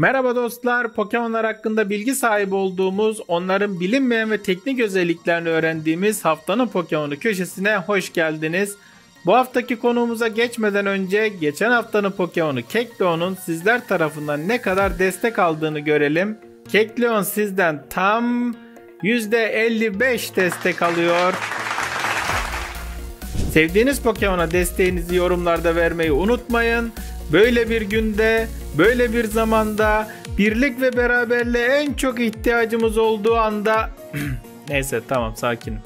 Merhaba dostlar, Pokemonlar hakkında bilgi sahibi olduğumuz, onların bilinmeyen ve teknik özelliklerini öğrendiğimiz Haftanın Pokemonu köşesine hoş geldiniz. Bu haftaki konuğumuza geçmeden önce geçen haftanın Pokemonu Kecleon'un sizler tarafından ne kadar destek aldığını görelim. Kecleon sizden tam %55 destek alıyor. Sevdiğiniz Pokemon'a desteğinizi yorumlarda vermeyi unutmayın. Böyle bir günde, böyle bir zamanda, birlik ve beraberliğe en çok ihtiyacımız olduğu anda... Neyse, tamam, sakinim.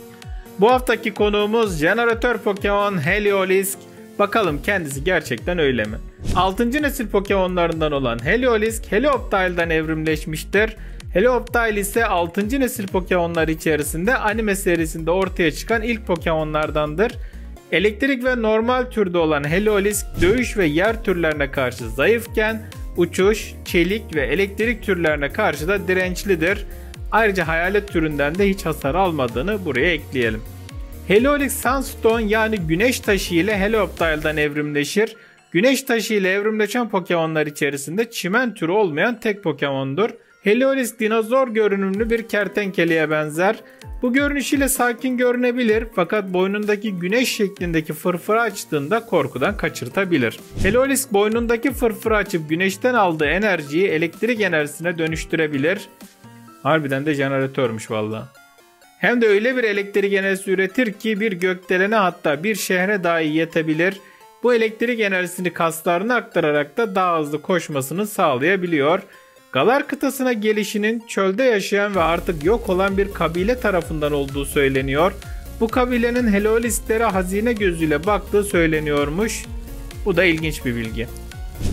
Bu haftaki konuğumuz jeneratör Pokemon Heliolisk. Bakalım kendisi gerçekten öyle mi? 6. nesil Pokemonlarından olan Heliolisk, Helioptile'dan evrimleşmiştir. Helioptile ise 6. nesil Pokemonlar içerisinde anime serisinde ortaya çıkan ilk Pokemonlardandır. Elektrik ve normal türde olan Heliolisk, dövüş ve yer türlerine karşı zayıfken, uçuş, çelik ve elektrik türlerine karşı da dirençlidir. Ayrıca hayalet türünden de hiç hasar almadığını buraya ekleyelim. Heliolisk Sunstone yani güneş taşı ile Helioptile'dan evrimleşir. Güneş taşı ile evrimleşen Pokemonlar içerisinde çimen türü olmayan tek Pokemon'dur. Heliolisk dinozor görünümlü bir kertenkeleye benzer. Bu görünüşüyle sakin görünebilir fakat boynundaki güneş şeklindeki fırfırı açtığında korkudan kaçırtabilir. Heliolisk boynundaki fırfırı açıp güneşten aldığı enerjiyi elektrik enerjisine dönüştürebilir. Harbiden de jeneratörmüş valla. Hem de öyle bir elektrik enerjisi üretir ki bir gökdelene, hatta bir şehre dahi yetebilir. Bu elektrik enerjisini kaslarına aktararak da daha hızlı koşmasını sağlayabiliyor. Galar kıtasına gelişinin çölde yaşayan ve artık yok olan bir kabile tarafından olduğu söyleniyor. Bu kabilenin Heliolisk'lere hazine gözüyle baktığı söyleniyormuş. Bu da ilginç bir bilgi.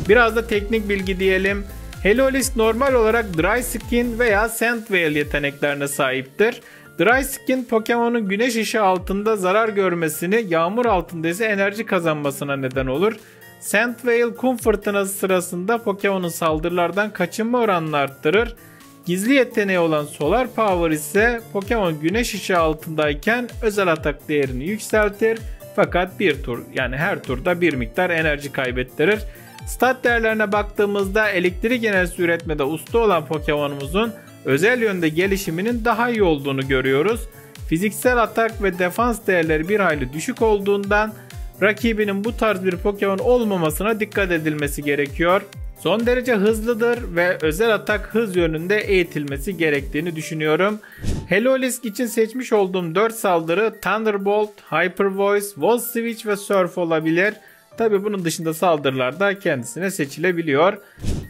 Biraz da teknik bilgi diyelim. Heliolisk normal olarak Dry Skin veya Sand Veil yeteneklerine sahiptir. Dry Skin, Pokemon'un güneş ışığı altında zarar görmesini, yağmur altında ise enerji kazanmasına neden olur. Sand Veil, kum fırtınası sırasında Pokemon'un saldırılardan kaçınma oranını arttırır. Gizli yeteneği olan Solar Power ise Pokemon güneş ışığı altındayken özel atak değerini yükseltir. Fakat her turda bir miktar enerji kaybettirir. Stat değerlerine baktığımızda elektrik enerjisi üretmede usta olan Pokemon'umuzun özel yönde gelişiminin daha iyi olduğunu görüyoruz. Fiziksel atak ve defans değerleri bir hayli düşük olduğundan rakibinin bu tarz bir Pokemon olmamasına dikkat edilmesi gerekiyor. Son derece hızlıdır ve özel atak hız yönünde eğitilmesi gerektiğini düşünüyorum. Heliolisk için seçmiş olduğum 4 saldırı Thunderbolt, Hyper Voice, Volt Switch ve Surf olabilir. Tabi bunun dışında saldırılar da kendisine seçilebiliyor.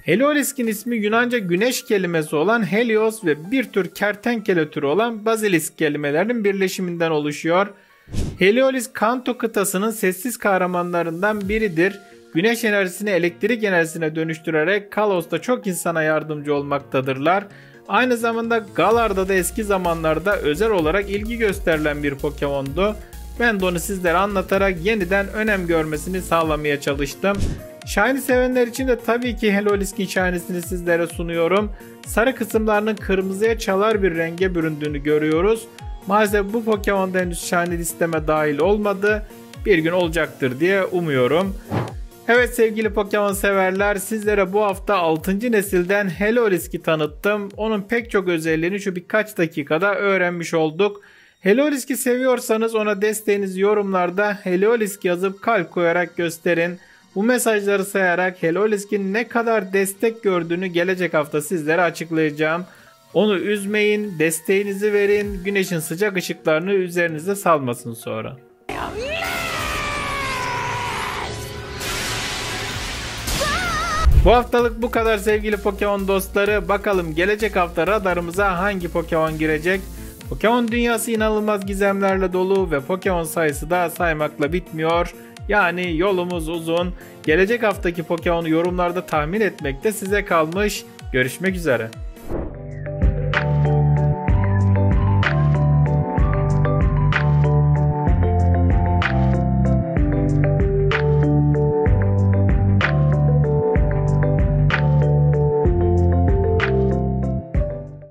Heliolisk'in ismi Yunanca güneş kelimesi olan Helios ve bir tür kertenkele türü olan Basilisk kelimelerinin birleşiminden oluşuyor. Heliolisk, Kanto kıtasının sessiz kahramanlarından biridir. Güneş enerjisini elektrik enerjisine dönüştürerek Kalos'ta çok insana yardımcı olmaktadırlar. Aynı zamanda Galar'da da eski zamanlarda özel olarak ilgi gösterilen bir Pokemon'du. Ben de onu sizlere anlatarak yeniden önem görmesini sağlamaya çalıştım. Shiny sevenler için de tabii ki Heliolisk'in Shiny'sini sizlere sunuyorum. Sarı kısımlarının kırmızıya çalar bir renge büründüğünü görüyoruz. Maalesef bu Pokemon'da henüz Shiny listeme dahil olmadı. Bir gün olacaktır diye umuyorum. Evet sevgili Pokemon severler, sizlere bu hafta 6. nesilden Heliolisk'i tanıttım. Onun pek çok özelliğini şu birkaç dakikada öğrenmiş olduk. Heliolisk'i seviyorsanız ona desteğinizi yorumlarda Heliolisk yazıp kalp koyarak gösterin. Bu mesajları sayarak Heliolisk'in ne kadar destek gördüğünü gelecek hafta sizlere açıklayacağım. Onu üzmeyin, desteğinizi verin, güneşin sıcak ışıklarını üzerinize salmasın sonra. Bu haftalık bu kadar sevgili Pokemon dostları. Bakalım gelecek hafta radarımıza hangi Pokemon girecek? Pokemon dünyası inanılmaz gizemlerle dolu ve Pokemon sayısı da saymakla bitmiyor. Yani yolumuz uzun. Gelecek haftaki Pokemon'u yorumlarda tahmin etmek de size kalmış. Görüşmek üzere.